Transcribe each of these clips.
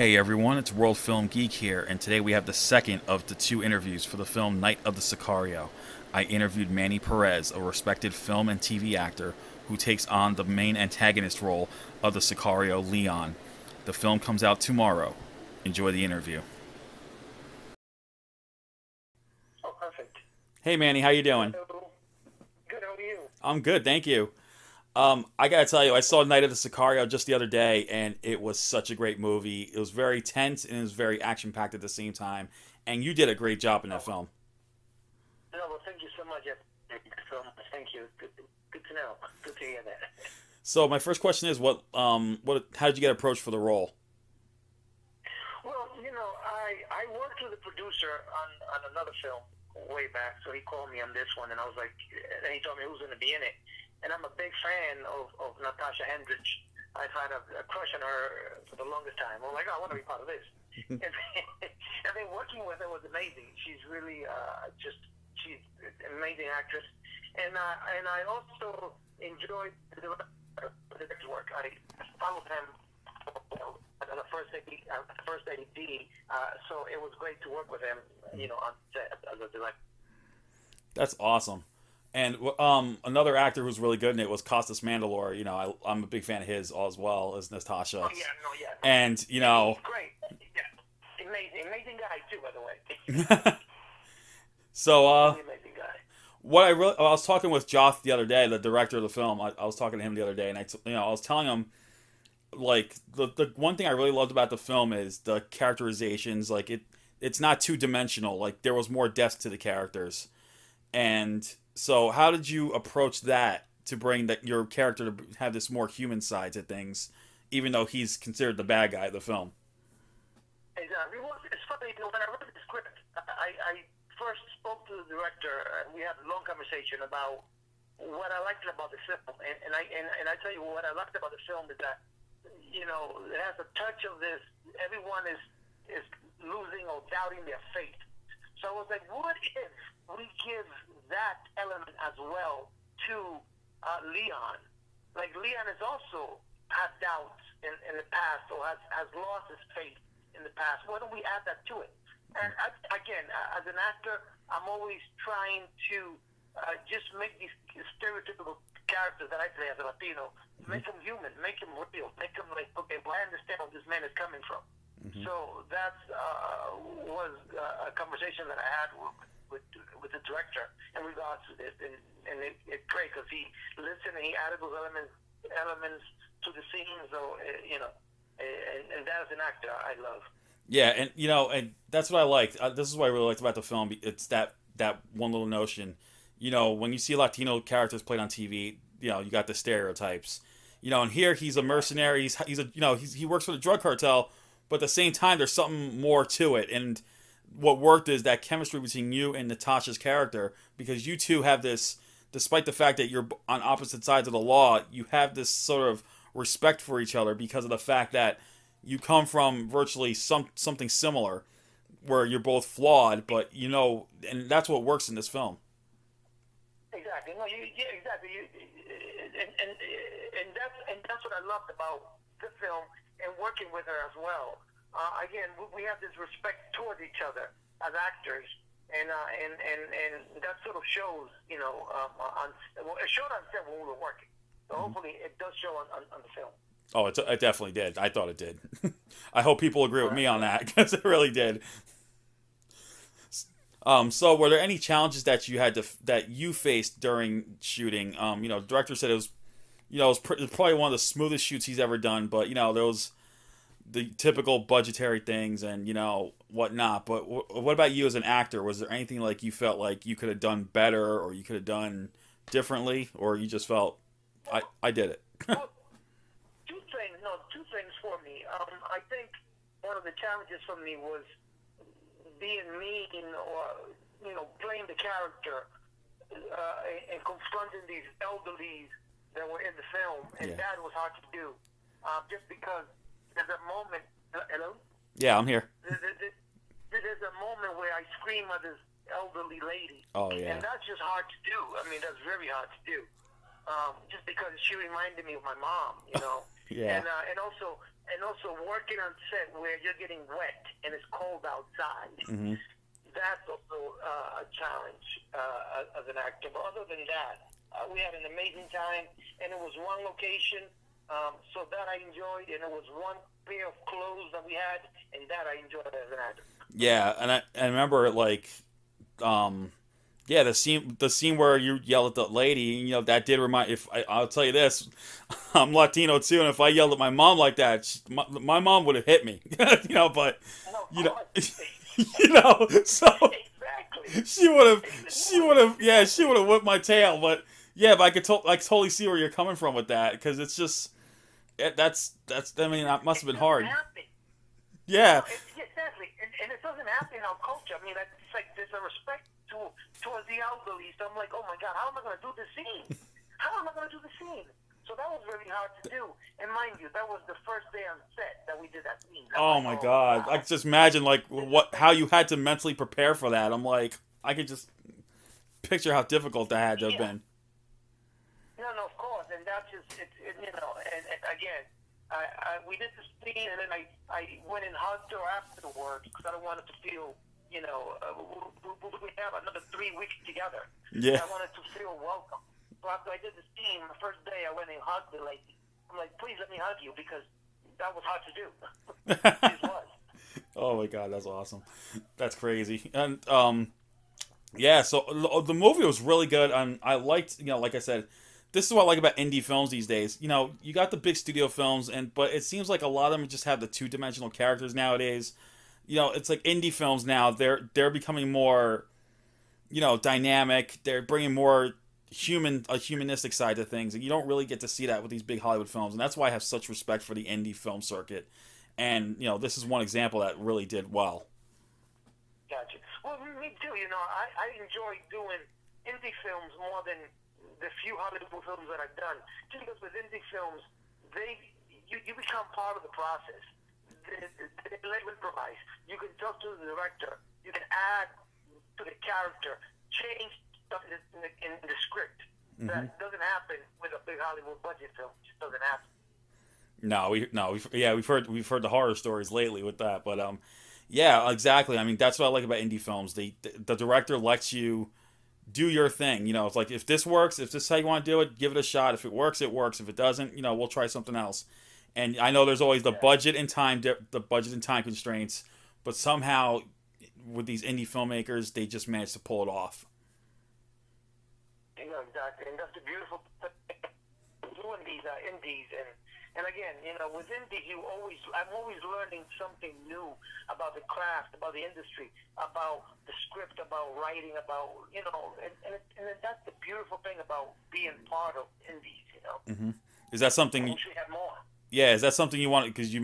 Hey everyone, it's WorldFilmGeek here, and today we have the second of the two interviews for the film Night of the Sicario. I interviewed Manny Perez, a respected film and TV actor who takes on the main antagonist role of the Sicario, Leon. The film comes out tomorrow. Enjoy the interview. Oh, perfect. Hey Manny, how you doing? Hello. Good, how are you? I'm good, thank you. I gotta tell you, I saw Night of the Sicario just the other day, and it was such a great movie. It was very tense, and it was very action-packed at the same time. And you did a great job in that film. No, well, thank you so much. Thank you. Good to know. Good to hear that. So my first question is, how did you get approached for the role? Well, you know, I worked with a producer on another film way back, so he called me on this one, and I was like, and he told me who's going to be in it. And I'm a big fan of Natasha Hendrich. I've had a crush on her for the longest time. I'm like, oh, I want to be part of this. And then working with her was amazing. She's really she's an amazing actress. And I also enjoyed the director's work. I followed him on the first AD, so it was great to work with him, you know, on set as a director. That's awesome. And another actor who's really good in it was Costas Mandalore. You know, I'm a big fan of his as well as Natasha. Oh, yeah, no, yeah. And, you know... Great. Yeah. Amazing guy, too, by the way. So, amazing guy. I was talking with Joth the other day, the director of the film. I was talking to him the other day, and I was telling him, like, the one thing I really loved about the film is the characterizations. Like, it's not two-dimensional. Like, there was more depth to the characters. And... So how did you approach that to bring your character to have this more human side to things, even though he's considered the bad guy of the film? It's funny, you know, when I read the script, I first spoke to the director, and we had a long conversation about what I liked about the film. And I tell you, what I liked about the film is that, you know, it has a touch of this, everyone is losing or doubting their faith. So I was like, what if we give that element as well to Leon? Like, Leon has also had doubts in the past, or has lost his faith in the past. Why don't we add that to it? And again, as an actor, I'm always trying to just make these stereotypical characters that I play as a Latino, make them human, make them real, make them like, okay, well, I understand where this man is coming from. Mm-hmm. So that was a conversation that I had with the director in regards to this, and it's great because he listened and he added those elements to the scene. So you know, and that as an actor, I love. Yeah, and you know, and that's what I liked. This is what I really liked about the film. It's that one little notion. You know, when you see Latino characters played on TV, you know, you got the stereotypes. You know, and here he's a mercenary. He works for the drug cartel. But at the same time, there's something more to it. And what worked is that chemistry between you and Natasha's character, because you two have this, despite the fact that you're on opposite sides of the law, you have this sort of respect for each other because of the fact that you come from virtually something similar where you're both flawed, but, you know, and that's what works in this film. Exactly. No, yeah, exactly. And that's what I loved about the film. And working with her as well. Again, we have this respect towards each other as actors, and that sort of shows, you know, it showed on set when we were working. So hopefully, it does show on the film. Oh, it definitely did. I thought it did. I hope people agree with me on that because it really did. So, were there any challenges that you had that you faced during shooting? You know, the director said it was. You know, it's probably one of the smoothest shoots he's ever done, but, you know, those the typical budgetary things and, you know, whatnot. But what about you as an actor? Was there anything like you felt like you could have done better or you could have done differently, or you just felt, I did it? Well, two things for me. I think one of the challenges for me was being mean or, you know, playing the character and confronting these elderlies that were in the film, and that was hard to do, just because there's a moment. Hello? Yeah, I'm here. There's a moment where I scream at this elderly lady. Oh yeah. And that's just hard to do. I mean, that's very hard to do. just because she reminded me of my mom, you know. Yeah. And also working on set where you're getting wet and it's cold outside. Mm-hmm. That's also a challenge as an actor. But other than that, we had an amazing time, and it was one location, so that I enjoyed, and it was one pair of clothes that we had, and that I enjoyed as an actor. Yeah, and I remember, like, yeah, the scene where you yell at the lady, you know, that did remind. I'll tell you this, I'm Latino too, and if I yelled at my mom like that, my mom would have hit me, you know. But you know, you know, so exactly. she would have, yeah, she would have whipped my tail. But yeah, but I totally see where you're coming from with that, because it's just, that's. I mean, that must have been hard. Happen. Yeah. Exactly, and it doesn't happen in our culture. I mean, it's like there's a respect towards the elderly, so I'm like, oh my God, how am I going to do this scene? How am I going to do the scene? So that was really hard to do, and mind you, that was the first day on set that we did that scene. Oh my God, I could just imagine like how you had to mentally prepare for that. I'm like, I could just picture how difficult that had to have been. No, of course, and that's just it, you know, and again, we did the scene, and then I went and hugged her afterwards because I don't want it to feel. You know, we have another 3 weeks together. Yeah. I wanted to feel welcome. So after I did the scene, the first day I went and hugged the lady. I'm like, please let me hug you, because that was hard to do. It was. Oh my God, that's awesome. That's crazy. And yeah. So the movie was really good, and I liked. You know, like I said, this is what I like about indie films these days. You know, you got the big studio films, but it seems like a lot of them just have the two-dimensional characters nowadays. You know, it's like indie films now. They're becoming more, you know, dynamic. They're bringing more humanistic side to things, and you don't really get to see that with these big Hollywood films. And that's why I have such respect for the indie film circuit. And you know, this is one example that really did well. Gotcha. Well, me too. You know, I enjoy doing indie films more than the few Hollywood films that I've done. Just because with indie films, you become part of the process. They improvise. You can talk to the director. You can add to the character, change stuff in the script. Mm-hmm. That doesn't happen with a big Hollywood budget film. It just doesn't happen. We've heard the horror stories lately with that, but yeah, exactly. I mean, that's what I like about indie films. The director lets you do your thing. You know, it's like, if this works, if this is how you want to do it, give it a shot. If it works, it works. If it doesn't, you know, we'll try something else. And I know there's always the budget and time constraints, but somehow with these indie filmmakers, they just manage to pull it off. You know, exactly, and that's the beautiful doing these indies, and again, you know, with indies, I'm always learning something new about the craft, about the industry, about the script, about writing, about, you know, and that's the beautiful thing about being part of indies, you know. Mm-hmm. Is that something? I wish we had more. Yeah, is that something you want? Because you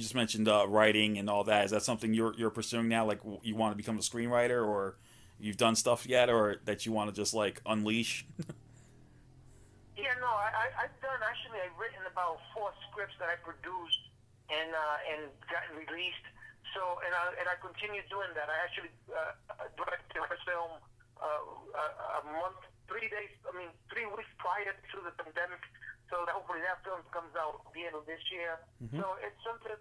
just mentioned writing and all that. Is that something you're pursuing now? Like, you want to become a screenwriter, or you've done stuff yet, or that you want to just like unleash? Yeah, no, I've written about 4 scripts that I produced and gotten released. So and I continue doing that. I actually directed a film three weeks prior to the pandemic. So hopefully that film comes out at the end of this year. Mm-hmm. So it's something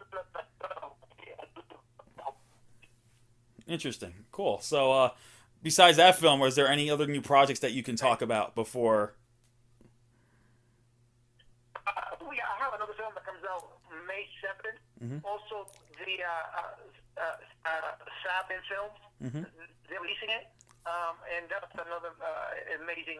that. Interesting, cool. So, besides that film, was there any other new projects that you can talk about before? I have another film that comes out May 7th. Mm-hmm. Also, the Saban Films. Mm-hmm. They're releasing it. And that's another amazing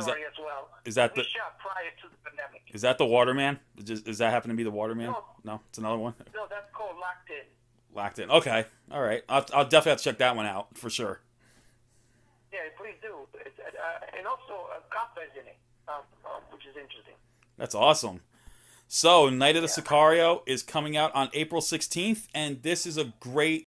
story as well. Is that shot prior to the pandemic? Is that the Waterman? Does that happen to be the Waterman? No, it's another one. No, that's called Locked In. Locked In. Okay, all right. I'll definitely have to check that one out for sure. Yeah, please do. And also Costas in it, which is interesting. That's awesome. So, Night of the Sicario is coming out on April 16th, and this is a great.